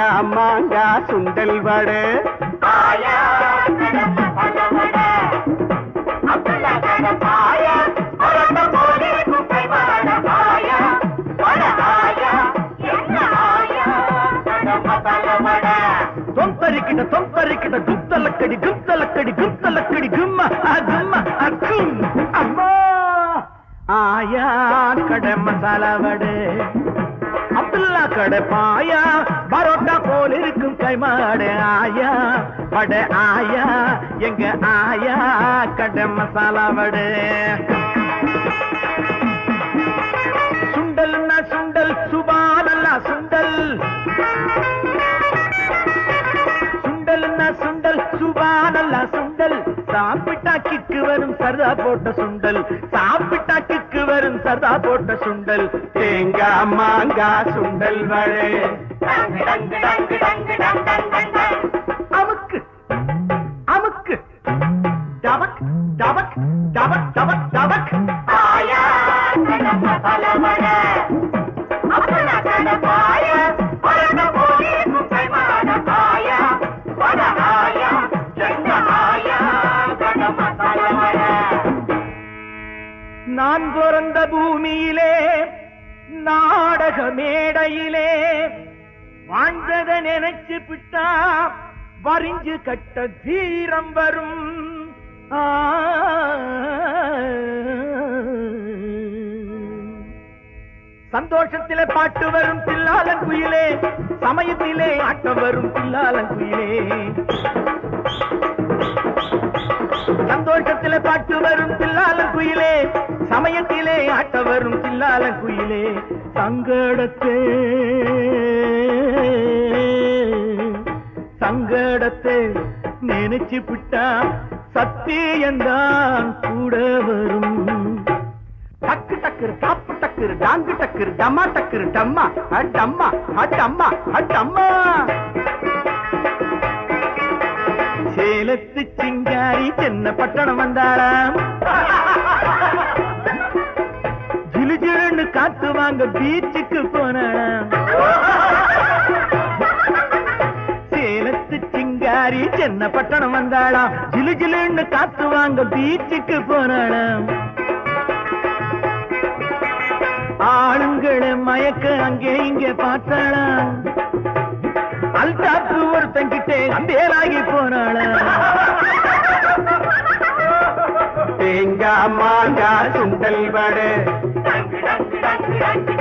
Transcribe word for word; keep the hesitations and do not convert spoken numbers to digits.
தேங்கா மாங்கா சுண்டல் வடை